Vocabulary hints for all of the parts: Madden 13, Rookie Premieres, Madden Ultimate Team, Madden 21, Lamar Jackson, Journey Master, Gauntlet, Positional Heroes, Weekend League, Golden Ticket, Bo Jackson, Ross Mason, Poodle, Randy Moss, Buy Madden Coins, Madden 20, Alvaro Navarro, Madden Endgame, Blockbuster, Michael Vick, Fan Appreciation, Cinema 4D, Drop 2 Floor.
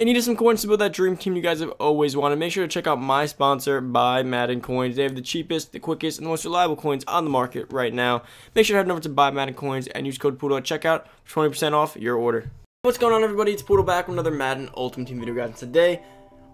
I needed some coins to build that dream team you guys have always wanted. Make sure to check out my sponsor, Buy Madden Coins. They have the cheapest, the quickest, and the most reliable coins on the market right now. Make sure to head over to Buy Madden Coins and use code Poodle at checkout for 20% off your order. What's going on, everybody? It's Poodle back with another Madden Ultimate Team video, guys. And today,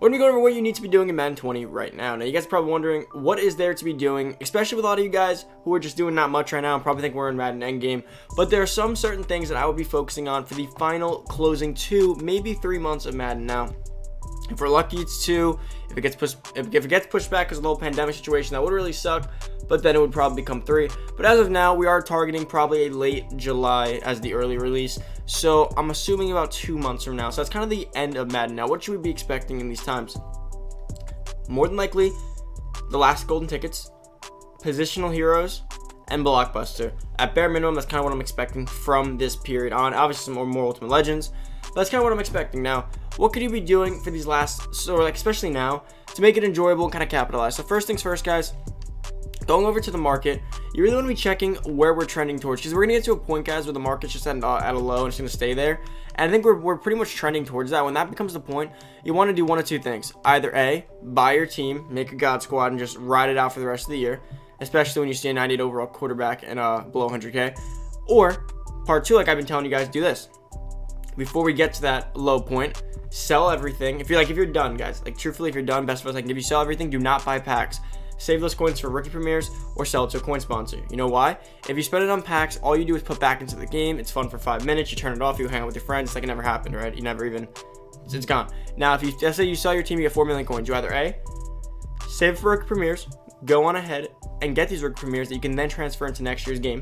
we're going to be going over what you need to be doing in Madden 20 right now. Now, you guys are probably wondering, what is there to be doing? Especially with a lot of you guys who are just doing not much right now and probably think we're in Madden Endgame. But there are some certain things that I would be focusing on for the final closing 2, maybe 3 months of Madden now. If we're lucky, it's 2. If it gets pushed back because of the whole pandemic situation, that would really suck. But then it would probably become 3. But as of now, we are targeting probably a late July as the early release. So I'm assuming about 2 months from now. So that's kind of the end of Madden. Now, what should we be expecting in these times? More than likely, the last Golden Tickets, Positional Heroes, and Blockbuster. At bare minimum, that's kind of what I'm expecting from this period on. Obviously, some more Ultimate Legends. But that's kind of what I'm expecting now. What could you be doing for these last, especially now, to make it enjoyable and kind of capitalize? So first things first, guys, going over to the market, you really want to be checking where we're trending towards, because we're going to get to a point, guys, where the market's just at a low and it's going to stay there. And I think we're pretty much trending towards that. When that becomes the point, you want to do one of 2 things. Either A, buy your team, make a God squad, and just ride it out for the rest of the year, especially when you see a 98 overall quarterback and below 100K. Or part 2, like I've been telling you guys, do this. Before we get to that low point, sell everything. If you're done, guys, like truthfully, if you're done, best of us I can give you, sell everything. Do not buy packs. Save those coins for Rookie Premieres or sell it to a coin sponsor. You know why? If you spend it on packs, all you do is put back into the game. It's fun for 5 minutes. You turn it off. You hang out with your friends. It's like it never happened, right? You never even, it's gone. Now, if you, let's say you sell your team, you get 4 million coins. You either A, save it for Rookie Premieres, go on ahead and get these Rookie Premieres that you can then transfer into next year's game.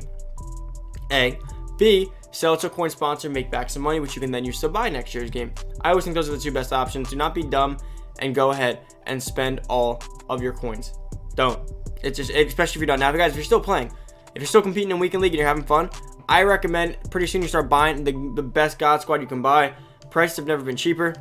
A. B, sell it to a coin sponsor, make back some money, which you can then use to buy next year's game. I always think those are the 2 best options. Do not be dumb and go ahead and spend all of your coins. Don't. It's just, especially if you're done. Now, guys, if you're still playing, if you're still competing in Weekend League and you're having fun, I recommend pretty soon you start buying the best God Squad you can buy. Prices have never been cheaper,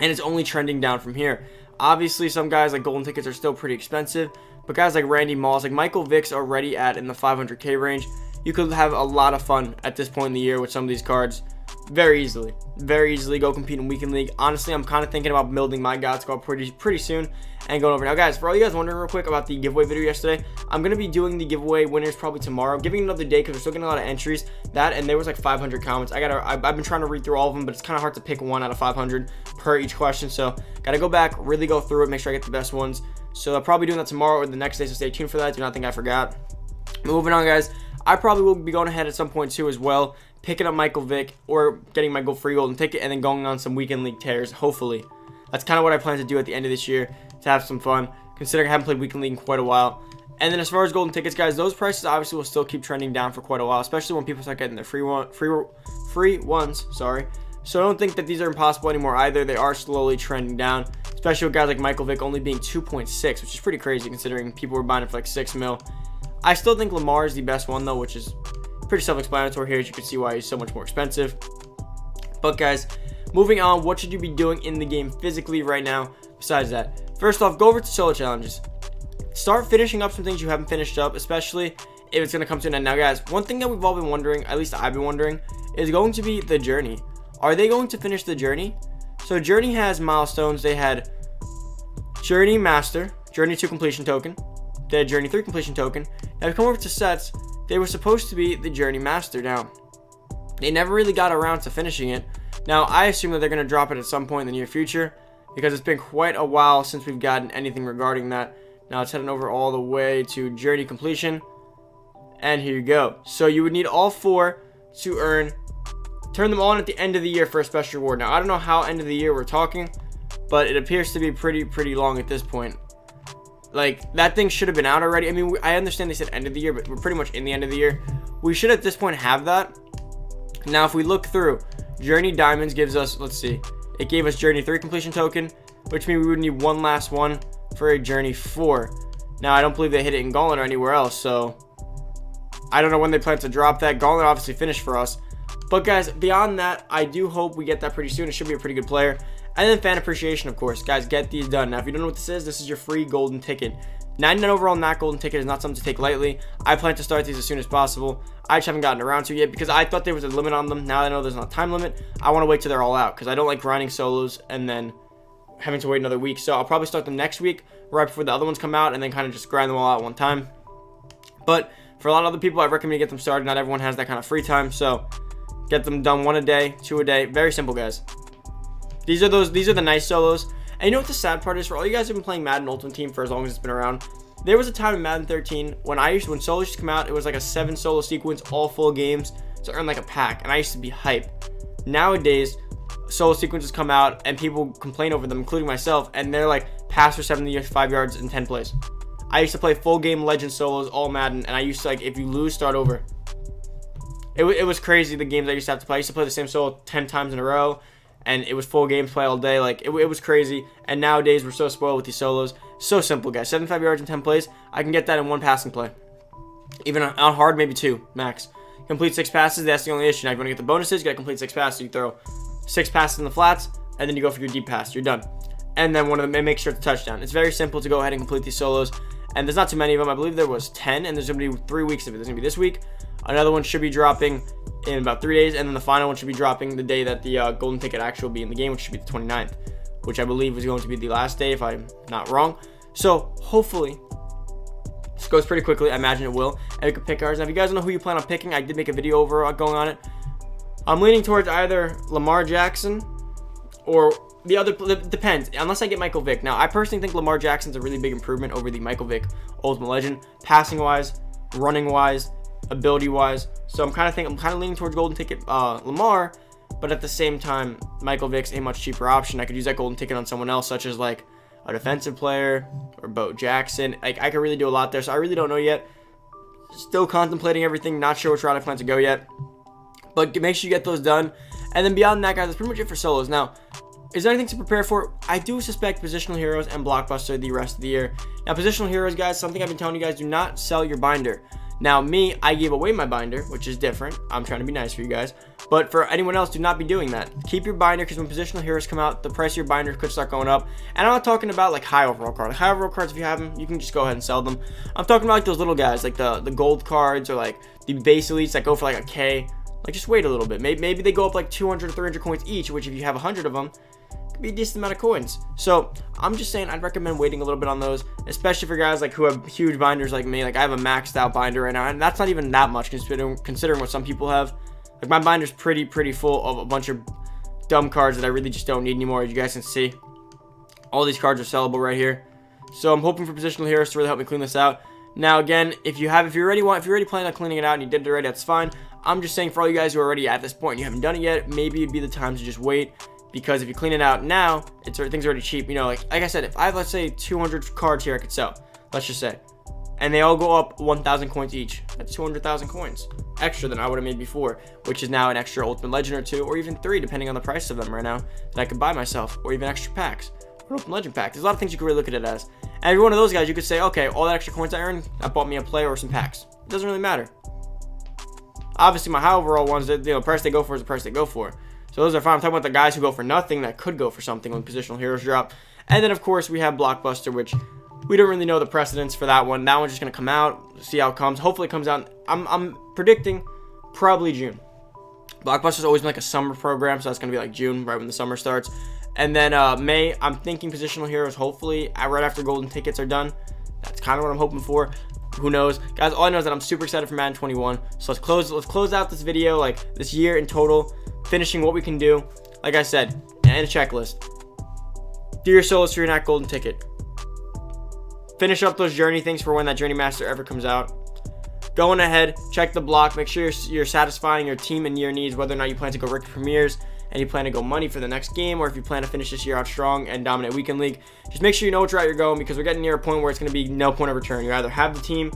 and it's only trending down from here. Obviously, some guys like Golden Tickets are still pretty expensive, but guys like Randy Moss, like Michael Vick's already at in the 500K range. You could have a lot of fun at this point in the year with some of these cards very easily. Very easily go compete in Weekend League. Honestly, I'm kind of thinking about building my God Squad pretty soon and going over. Now, guys, for all you guys wondering real quick about the giveaway video yesterday, I'm going to be doing the giveaway winners probably tomorrow. I'm giving it another day because we're still getting a lot of entries. That, and there was like 500 comments. I've been trying to read through all of them, but it's kind of hard to pick one out of 500 per each question. So, got to go back, really go through it, make sure I get the best ones. So, I'll probably be doing that tomorrow or the next day, so stay tuned for that. Do not think I forgot. Moving on, guys. I probably will be going ahead at some point too as well, picking up Michael Vick or getting my free Golden Ticket and then going on some Weekend League tears, hopefully. That's kind of what I plan to do at the end of this year to have some fun, considering I haven't played Weekend League in quite a while. And then as far as Golden Tickets, guys, those prices obviously will still keep trending down for quite a while, especially when people start getting their free ones, sorry. So I don't think that these are impossible anymore either. They are slowly trending down, especially with guys like Michael Vick only being 2.6, which is pretty crazy considering people were buying it for like 6 mil. I still think Lamar is the best one, though, which is pretty self-explanatory here, as you can see why he's so much more expensive. But, guys, moving on, what should you be doing in the game physically right now besides that? First off, go over to solo challenges. Start finishing up some things you haven't finished up, especially if it's going to come to an end. Now, guys, one thing that we've all been wondering, at least I've been wondering, is going to be the Journey. Are they going to finish the Journey? So, Journey has milestones. They had Journey Master, Journey 2 completion token. They had Journey 3 completion token. Now, if you come over to sets, they were supposed to be the Journey Master. Now, they never really got around to finishing it. Now, I assume that they're going to drop it at some point in the near future because it's been quite a while since we've gotten anything regarding that. Now, it's heading over all the way to Journey completion. And here you go. So, you would need all 4 to turn them on at the end of the year for a special reward. Now, I don't know how end of the year we're talking, but it appears to be pretty long at this point. Like, that thing should have been out already. I mean, I understand they said end of the year, but we're pretty much in the end of the year. We should at this point have that. Now, if we look through, Journey Diamonds gives us, let's see, it gave us Journey 3 completion token, which means we would need one last one for a Journey 4. Now, I don't believe they hit it in Gauntlet or anywhere else, so I don't know when they plan to drop that. Gauntlet obviously finished for us. But, guys, beyond that, I do hope we get that pretty soon. It should be a pretty good player. And then Fan Appreciation, of course. Guys, get these done. Now, if you don't know what this is your free Golden Ticket. 99 overall in that golden ticket is not something to take lightly. I plan to start these as soon as possible. I just haven't gotten around to it yet because I thought there was a limit on them. Now I know there's not a time limit. I want to wait till they're all out because I don't like grinding solos and then having to wait another week. So I'll probably start them next week right before the other ones come out and then kind of just grind them all out one time. But for a lot of other people, I recommend you get them started. Not everyone has that kind of free time, so get them done one a day, two a day. Very simple, guys. These are the nice solos. And you know what the sad part is? For all you guys who've been playing Madden Ultimate Team for as long as it's been around, there was a time in Madden 13 when solos used to come out, it was like a 7 solo sequence, all full games to earn like a pack, and I used to be hype. Nowadays, solo sequences come out and people complain over them, including myself, and they're like pass for 70, 5 yards and 10 plays. I used to play full game legend solos, all Madden, and I used to, like, if you lose, start over. It was crazy, the games I used to have to play. I used to play the same solo 10 times in a row, and it was full gameplay all day. Like, it was crazy. And nowadays, we're so spoiled with these solos. So simple, guys. 75 yards and 10 plays. I can get that in one passing play. Even on hard, maybe 2, max. Complete 6 passes. That's the only issue. Now, if you want to get the bonuses, you got to complete 6 passes. You throw 6 passes in the flats, and then you go for your deep pass. You're done. And then one of them, and make sure it's a touchdown. It's very simple to go ahead and complete these solos. And there's not too many of them. I believe there was 10, and there's going to be 3 weeks of it. There's going to be this week. Another one should be dropping in about 3 days, and then the final one should be dropping the day that the golden ticket actually will be in the game, which should be the 29th, which I believe is going to be the last day, if I'm not wrong. So hopefully this goes pretty quickly. I imagine it will, and we can pick ours. Now, if you guys don't know who you plan on picking, I did make a video over going on it. I'm leaning towards either Lamar Jackson or the other. It depends, unless I get Michael Vick. Now, I personally think Lamar Jackson's a really big improvement over the Michael Vick Ultimate Legend, passing wise, running wise, ability wise. So I'm kind of leaning towards golden ticket Lamar, but at the same time, Michael Vick's a much cheaper option. I could use that golden ticket on someone else, such as like a defensive player or Bo Jackson. Like, I could really do a lot there. So I really don't know yet. Still contemplating everything. Not sure which route I plan to go yet, but make sure you get those done. And then beyond that, guys, that's pretty much it for solos. Now, is there anything to prepare for? I do suspect Positional Heroes and Blockbuster the rest of the year. Now, Positional Heroes, guys, something I've been telling you guys, do not sell your binder. Now, me, I gave away my binder, which is different. I'm trying to be nice for you guys. But for anyone else, do not be doing that. Keep your binder, because when Positional Heroes come out, the price of your binder could start going up. And I'm not talking about, like, high overall cards. Like, high overall cards, if you have them, you can just go ahead and sell them. I'm talking about, like, those little guys, like the gold cards or, like, the base elites that go for, like, a K. Like, just wait a little bit. Maybe they go up, like, 200 or 300 coins each, which if you have 100 of them, could be a decent amount of coins. So I'm just saying, I'd recommend waiting a little bit on those, especially for guys like who have huge binders like me. Like, I have a maxed out binder right now, and that's not even that much considering what some people have. Like, my binder's pretty full of a bunch of dumb cards that I really just don't need anymore. As you guys can see, all these cards are sellable right here. So I'm hoping for Positional Heroes to really help me clean this out. Now, again, if you're already planning on cleaning it out and you did it already, that's fine. I'm just saying, for all you guys who are already at this point and you haven't done it yet, maybe it'd be the time to just wait. Because if you clean it out now, things are already cheap. You know, like I said, if I have, let's say, 200 cards here I could sell, let's just say, and they all go up 1,000 coins each, that's 200,000 coins extra than I would have made before, which is now an extra Ultimate Legend or 2, or even 3, depending on the price of them right now, that I could buy myself, or even extra packs, or Ultimate Legend packs. There's a lot of things you could really look at it as. And every one of those guys, you could say, okay, all that extra coins I earned, I bought me a player or some packs. It doesn't really matter. Obviously, my high overall ones, you know, the price they go for is the price they go for. So those are fine. I'm talking about the guys who go for nothing that could go for something when Positional Heroes drop. And then, of course, we have Blockbuster, which we don't really know the precedence for that one. That one's just going to come out, see how it comes. Hopefully it comes out. I'm predicting probably June. Blockbuster's always been like a summer program, so that's going to be like June, right when the summer starts. And then May, I'm thinking Positional Heroes, hopefully, right after golden tickets are done. That's kind of what I'm hoping for. Who knows, guys? All I know is that I'm super excited for Madden 21. So let's close out this video, like, this year in total, finishing what we can do. Like I said, and a checklist: do your solos for your not golden ticket, finish up those journey things for when that Journey Master ever comes out, going ahead, check the block, make sure you're satisfying your team and your needs, whether or not you plan to go Rookie Premieres and you plan to go money for the next game, or if you plan to finish this year out strong and dominate Weekend League. Just make sure you know which route you're going, because we're getting near a point where it's going to be no point of return. You either have the team,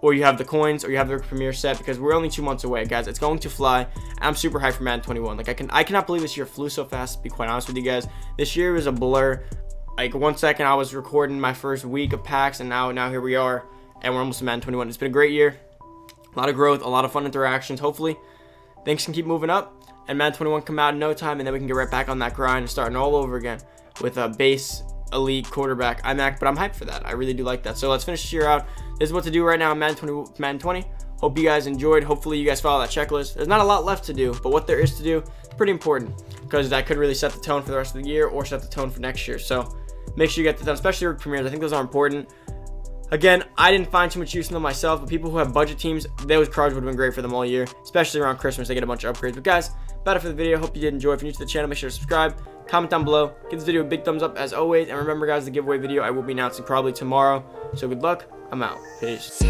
or you have the coins, or you have the Premier set, because we're only 2 months away, guys. It's going to fly. I'm super hyped for Madden 21. Like, I cannot believe this year flew so fast, to be quite honest with you guys. This year was a blur. Like, one second I was recording my first week of packs, and now here we are, and we're almost to Madden 21. It's been a great year. A lot of growth, a lot of fun interactions. Hopefully things can keep moving up, and Madden 21 come out in no time, and then we can get right back on that grind and starting all over again with a base elite quarterback. But I'm hyped for that. I really do like that. So let's finish this year out. This is what to do right now in Madden 20. Hope you guys enjoyed. Hopefully you guys follow that checklist. There's not a lot left to do, but what there is to do is pretty important, because that could really set the tone for the rest of the year or set the tone for next year. So make sure you get that done, especially Rookie Premieres. I think those are important. Again, I didn't find too much use in them myself, but people who have budget teams, those cards would have been great for them all year, especially around Christmas. They get a bunch of upgrades. But guys, that's it for the video. Hope you did enjoy. If you're new to the channel, make sure to subscribe, comment down below, give this video a big thumbs up as always, and remember guys, the giveaway video I will be announcing probably tomorrow. So good luck. I'm out. Peace.